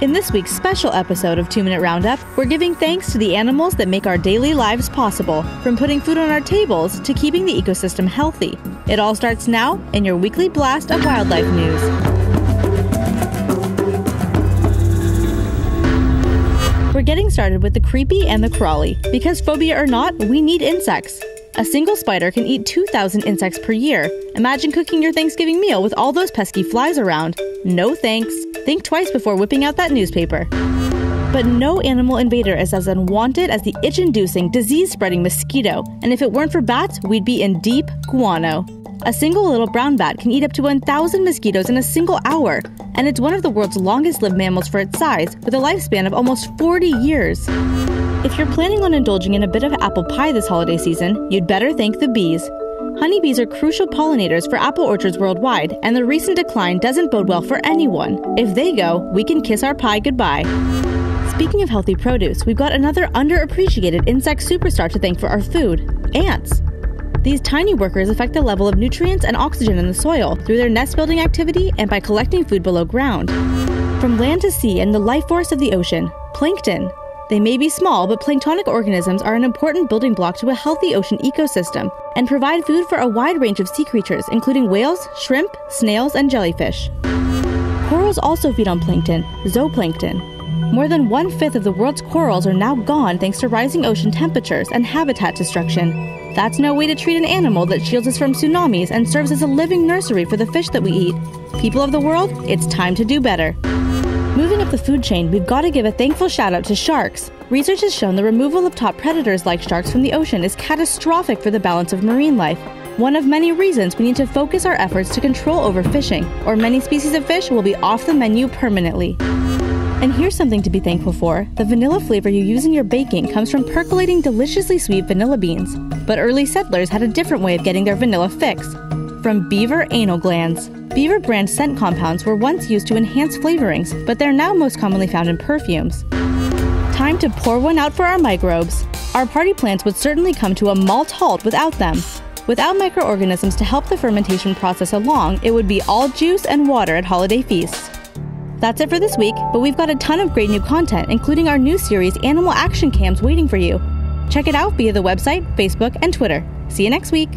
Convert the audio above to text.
In this week's special episode of 2-Minute Roundup, we're giving thanks to the animals that make our daily lives possible, from putting food on our tables to keeping the ecosystem healthy. It all starts now in your weekly blast of wildlife news. We're getting started with the creepy and the crawly. Because phobia or not, we need insects. A single spider can eat 2,000 insects per year. Imagine cooking your Thanksgiving meal with all those pesky flies around. No thanks. Think twice before whipping out that newspaper. But no animal invader is as unwanted as the itch-inducing, disease-spreading mosquito. And if it weren't for bats, we'd be in deep guano. A single little brown bat can eat up to 1,000 mosquitoes in a single hour, and it's one of the world's longest-lived mammals for its size, with a lifespan of almost 40 years. If you're planning on indulging in a bit of apple pie this holiday season, you'd better thank the bees. Honeybees are crucial pollinators for apple orchards worldwide, and the recent decline doesn't bode well for anyone. If they go, we can kiss our pie goodbye. Speaking of healthy produce, we've got another underappreciated insect superstar to thank for our food: ants. These tiny workers affect the level of nutrients and oxygen in the soil through their nest-building activity and by collecting food below ground. From land to sea and the life force of the ocean, plankton. They may be small, but planktonic organisms are an important building block to a healthy ocean ecosystem and provide food for a wide range of sea creatures, including whales, shrimp, snails, and jellyfish. Corals also feed on plankton, zooplankton. More than one-fifth of the world's corals are now gone thanks to rising ocean temperatures and habitat destruction. That's no way to treat an animal that shields us from tsunamis and serves as a living nursery for the fish that we eat. People of the world, it's time to do better. Moving up the food chain, we've got to give a thankful shout-out to sharks. Research has shown the removal of top predators like sharks from the ocean is catastrophic for the balance of marine life. One of many reasons we need to focus our efforts to control overfishing, or many species of fish will be off the menu permanently. And here's something to be thankful for. The vanilla flavor you use in your baking comes from percolating deliciously sweet vanilla beans. But early settlers had a different way of getting their vanilla fix: from beaver anal glands. Beaver brand scent compounds were once used to enhance flavorings, but they're now most commonly found in perfumes. Time to pour one out for our microbes. Our party plants would certainly come to a malt halt without them. Without microorganisms to help the fermentation process along, it would be all juice and water at holiday feasts. That's it for this week, but we've got a ton of great new content, including our new series, Animal Action Cams, waiting for you. Check it out via the website, Facebook, and Twitter. See you next week.